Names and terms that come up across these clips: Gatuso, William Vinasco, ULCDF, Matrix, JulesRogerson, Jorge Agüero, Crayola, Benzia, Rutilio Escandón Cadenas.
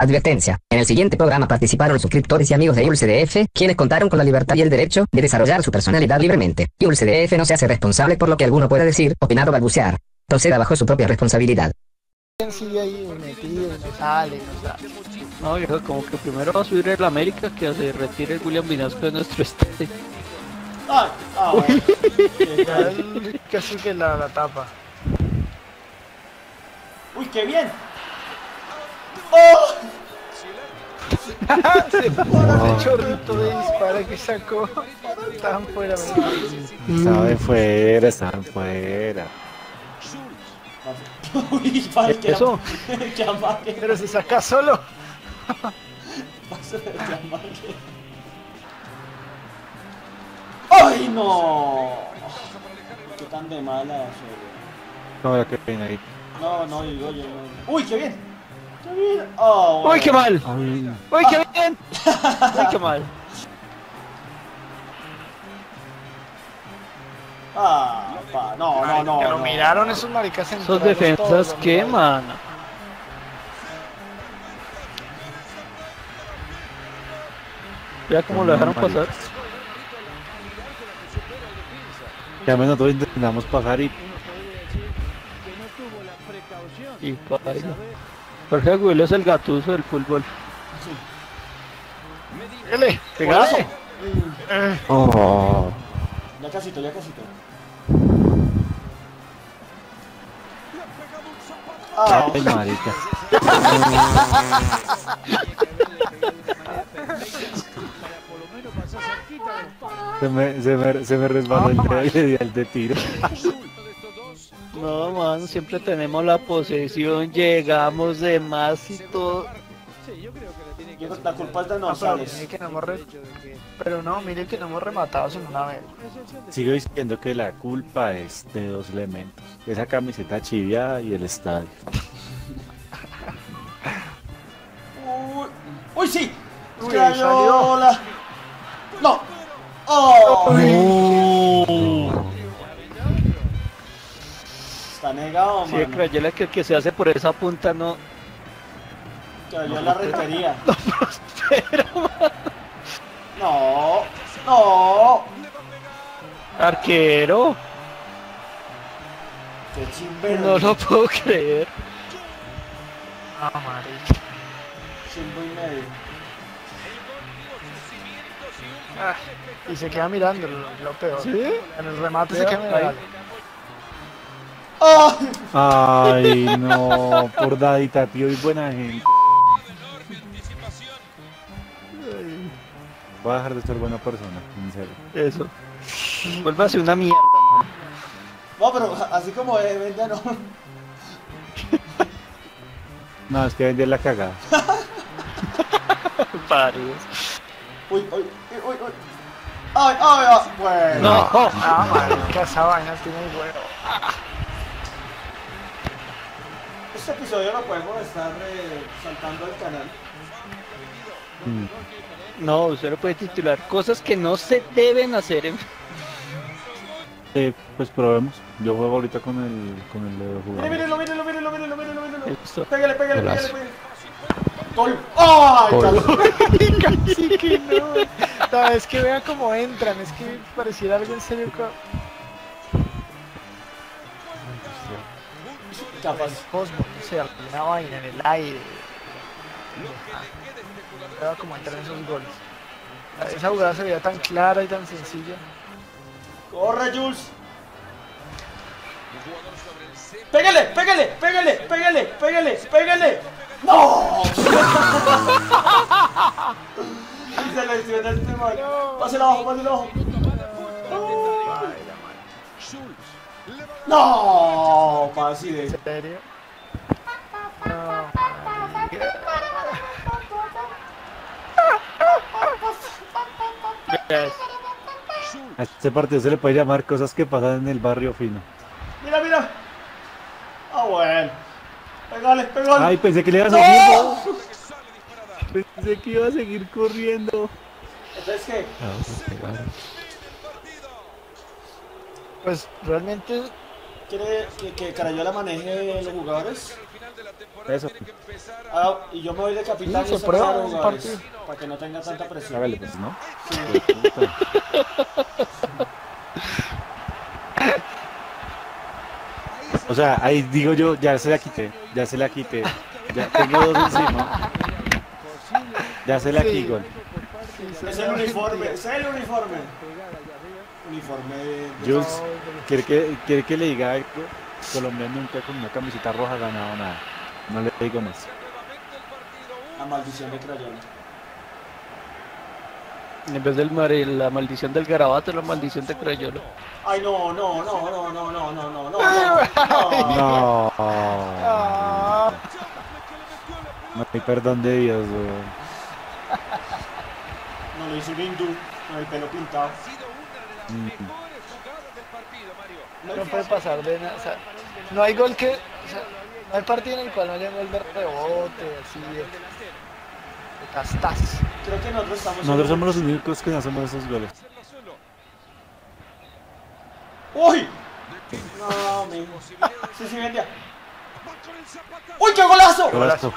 Advertencia. En el siguiente programa participaron suscriptores y amigos de ULCDF, quienes contaron con la libertad y el derecho de desarrollar su personalidad libremente. ULCDF no se hace responsable por lo que alguno pueda decir, opinar o balbucear. Proceda bajo su propia responsabilidad. Sí, ahí metido, no sale, no sale. No, yo como que primero va a subir el América, que se retire el William Vinasco de nuestro estadio. Bueno. Casi que la tapa. Uy, qué bien. ¡Oh! Se pone el chorrito de dispara que sacó. Estaban fuera, estaban fuera, estaban fuera. Uy, vale, que eso. Pero si sacas solo. Paso de chamaque. ¡Ay, no! Qué tan de mala. No, qué pena ahí. No, no, yo. ¡Uy, qué bien! ¡Qué bien! ¡Oh! Bueno. ¡Uy, qué mal! ¡Uy, qué bien! ¡Uy, qué mal! Ah, pa, no. Que lo miraron esos maricas en esos defensas queman. Ya como lo dejaron pasar. Ya menos todos intentamos pasar y... paila. Jorge Agüero es el Gatuso del fútbol. ¡Pégale! ¡Pégale! Oh. Ya casito, ya casito. Ay, marica. Se me resbaló el de tiro. No, mano, siempre tenemos la posesión, llegamos de más y todo. La culpa es de nosotros. Pero no, miren que no hemos rematado sin una vez. Sigo diciendo que la culpa es de dos elementos: esa camiseta chiviada y el estadio. ¡Uy, sí! ¡Crayola! ¡No! ¡Oh! Está negado, mano. Sí, Crayola que se hace por esa punta no... Crayola requería. No, pero... No, no. Arquero. Qué chimbero. No lo puedo creer. Ah, marica. Chimbo y medio. Ah, y se queda mirando, lo peor. ¿Sí? En el remate se queda mirando. ¡Oh! Ay, no. Por dadita, tío, y buena gente. Voy a dejar de ser buena persona, en serio. Eso. Vuelve a ser una mierda, man. No, pero así como es, vende no. No, es que vende la cagada. Paridos. Uy. Ay. Bueno. No, marica, esa vaina tiene el huevo. Este episodio lo podemos estar saltando del canal. No, usted lo puede titular cosas que no se deben hacer. Pues probemos. Yo juego ahorita con el jugador. Mírenlo. Pégale. ¡Gol! ¡Oh! Casi que no. No, es que vean cómo entran. Es que pareciera algo en serio. Capaz Cosmo, o sea, una vaina en el aire. Era como entrar en esos goles. Esa jugada se veía tan clara y tan sencilla. ¡Corre, Jules! ¡Pégale! ¡No! Y se lesiona este man. ¡Pásela abajo! ¡No! Pasi de... ¿En serio? A este partido se le puede llamar cosas que pasan en el barrio fino. Mira. Ah, bueno. Pégale. Ay, pensé que le iba a seguir. ¡No! Pensé que iba a seguir corriendo. ¿Entonces qué? Pues realmente quiere que Crayola maneje los jugadores. pesos. Ah, y yo me voy de capitán y se prueba un partido para que no tenga tanta presión. Hágale, pues, ¿no? Sí. O sea, ahí digo yo, ya se la quité. Ya tengo dos encima. Ya se la quité. Es el uniforme, Uniforme de Jules, ¿quiere que le diga algo? Colombia nunca con una camiseta roja ha ganado nada. No le digo más. La maldición de Crayola. En vez del la maldición del garabato, la maldición de Crayola. Ay, no. No hay perdón de Dios, weón. No lo hizo un hindú con el pelo pintado. No puede pasar de nada, o sea, no hay gol que, o sea, no hay partido en el cual no haya gol de rebote, así de castazo. Creo que nosotros somos los únicos que no hacemos esos goles. ¡Uy! No, amigo. Sí, Benzia. ¡Uy, qué golazo! ¡Golazo!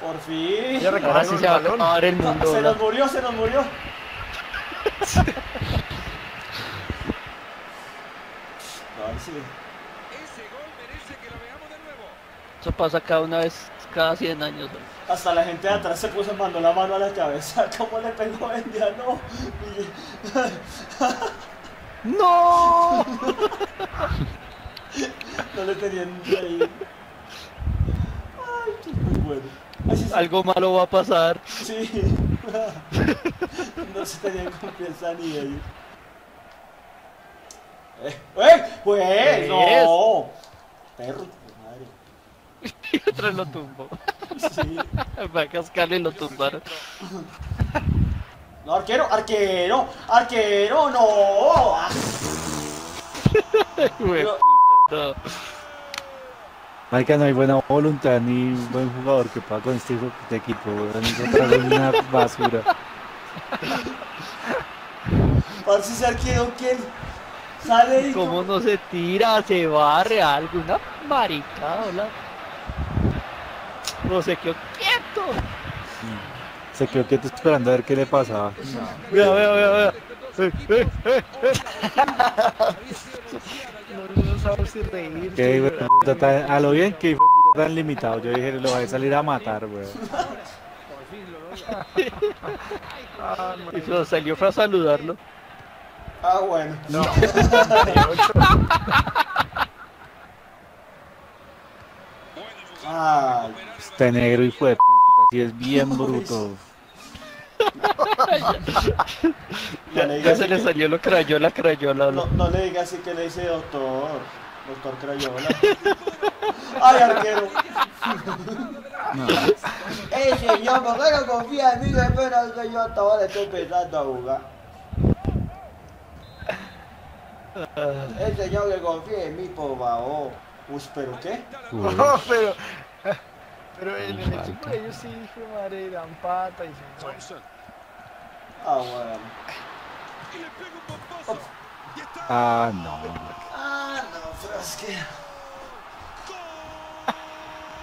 Por fin. Ahora sí se va a acabar el mundo. Se nos murió, No, sí. Eso pasa cada 100 años. ¿No? Hasta la gente de atrás se puso mandó la mano a la cabeza. ¿Cómo le pegó a Benzia? No. ¡No! No le tenían ahí. Ay, qué bueno. Así algo malo va a pasar. Sí. No se tenían confianza ni ellos. Pues no. Perro, madre. Y otro lo tumbó. Sí. Va a cascarle y lo tumbaron. No, arquero, no. Pero... no. Marica, no hay buena voluntad ni buen jugador que pueda con este equipo. Nosotros es una basura. Parce, si se arquero, ¿quién? Sale y... ¿Cómo no se tira? Se barre algo. Una maricada, hola. No, se quedó quieto. Sí. Se quedó quieto esperando a ver qué le pasaba. Vea. No sabes si reír. Qué hijo de puta tan... A lo bien que hijo de puta tan limitado. Yo dije, lo voy a salir a matar, weón. Y se salió para saludarlo. Ah, bueno. No. Ah, este negro hijo de puta, si es bien bruto. Ya se le salió lo Crayola. No le digas así que le dice doctor Crayola. Ay, arquero. No. Señor, ¿por qué no confía en mí? Espera, que yo hasta ahora estoy empezando a jugar. El señor que confíe en mí, por favor. Uy, ¿pero qué? No, pero en el equipo de ellos sí, hijo madre, dan pata y se... Ah, bueno. Oh. Ah, no, pero es que...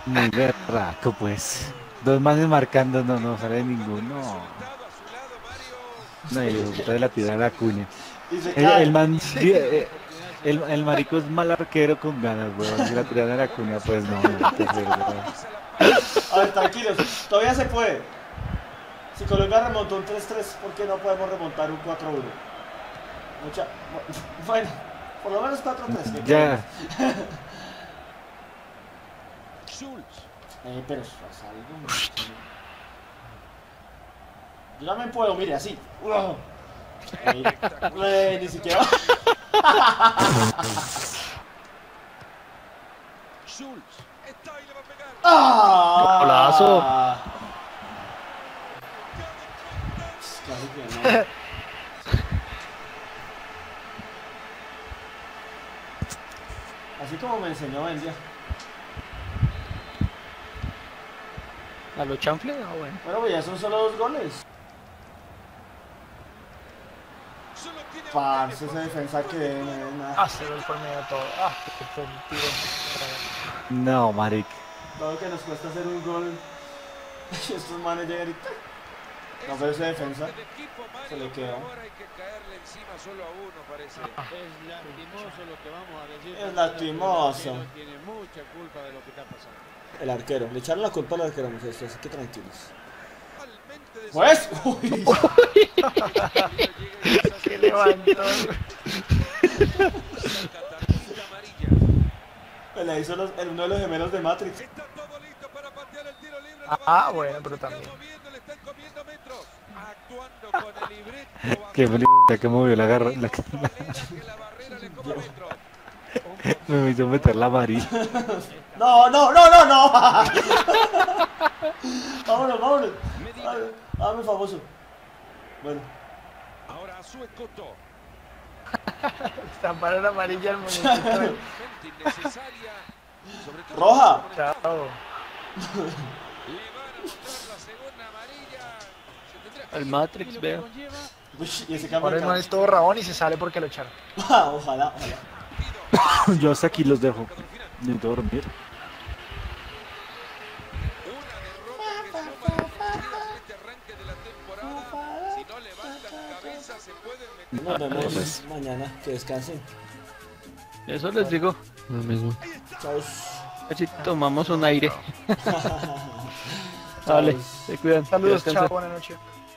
Muy berraco, pues. Dos manes marcando, no sale ninguno. No, y le gusta de la tira a la cuña. El marico es mal arquero con ganas, weón. Si la tiran a la cuña, pues no. A ver, tranquilos, todavía se puede. Si Colombia remontó un 3-3, ¿por qué no podemos remontar un 4-1? Bueno, por lo menos 4-3. Ya. Pero yo también puedo, mire, así. Ni siquiera. ¡Golazo! Así como me enseñó Benzia. A los chanfles, ah, bueno. Bueno, pues ya son solo dos goles. Parce, esa defensa que... Ah, se ve el medio todo. Ah, qué sentido. No, maric. todo lo que nos cuesta hacer un gol, y estos manes llegan y no ve su defensa, se le queda. Es lastimoso. El arquero, le echaron la culpa al arquero, muchachos, así que tranquilos. Pues, uy. ¡Qué levantó! La hizo uno de los gemelos de Matrix. Ah, bueno, pero también. Qué bonita que movió la garra. Me hizo meter la amarilla. No. Vámonos. Ah, mi famoso. Bueno. Ahora su escoto. Estamparon amarilla al muñequito. Roja. Chao. El Matrix, veo. Ahora el man es todo rabón y se sale porque lo echaron. Ojalá. Yo hasta aquí los dejo. Necesito dormir. Nos vemos mañana, que descansen. Eso les digo. Lo mismo. Chao. Así tomamos un aire. Vale, se cuidan. Saludos, chao, buenas noches.